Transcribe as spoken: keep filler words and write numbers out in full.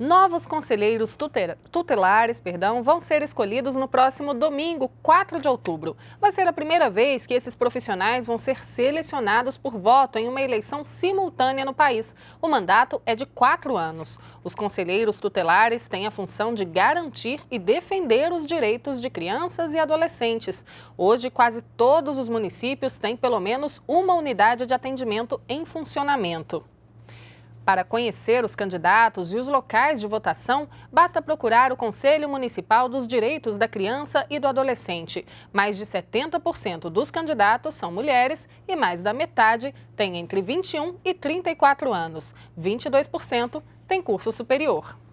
Novos conselheiros tutelares, perdão, vão ser escolhidos no próximo domingo, quatro de outubro. Vai ser a primeira vez que esses profissionais vão ser selecionados por voto em uma eleição simultânea no país. O mandato é de quatro anos. Os conselheiros tutelares têm a função de garantir e defender os direitos de crianças e adolescentes. Hoje, quase todos os municípios têm pelo menos uma unidade de atendimento em funcionamento. Para conhecer os candidatos e os locais de votação, basta procurar o Conselho Municipal dos Direitos da Criança e do Adolescente. Mais de setenta por cento dos candidatos são mulheres e mais da metade tem entre vinte e um e trinta e quatro anos. vinte e dois por cento tem curso superior.